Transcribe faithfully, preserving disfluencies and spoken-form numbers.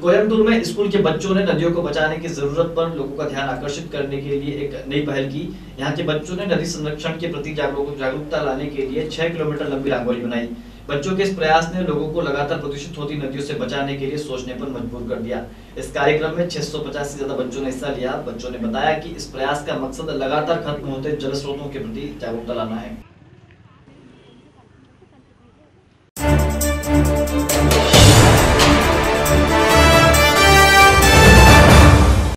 कोयमपुर में स्कूल के बच्चों ने नदियों को बचाने की जरूरत पर लोगों का ध्यान आकर्षित करने के लिए एक नई पहल की। यहाँ के बच्चों ने नदी संरक्षण के प्रति जागरूकता लाने के लिए छह किलोमीटर लंबी रंगोली बनाई। बच्चों के इस प्रयास ने लोगों को लगातार प्रदूषित होती नदियों से बचाने के लिए सोचने पर मजबूर कर दिया। इस कार्यक्रम में छह सौ पचास से ज्यादा बच्चों ने हिस्सा लिया। बच्चों ने बताया कि इस प्रयास का मकसद लगातार खत्म होते जल स्रोतों के प्रति जागरूकता लाना है।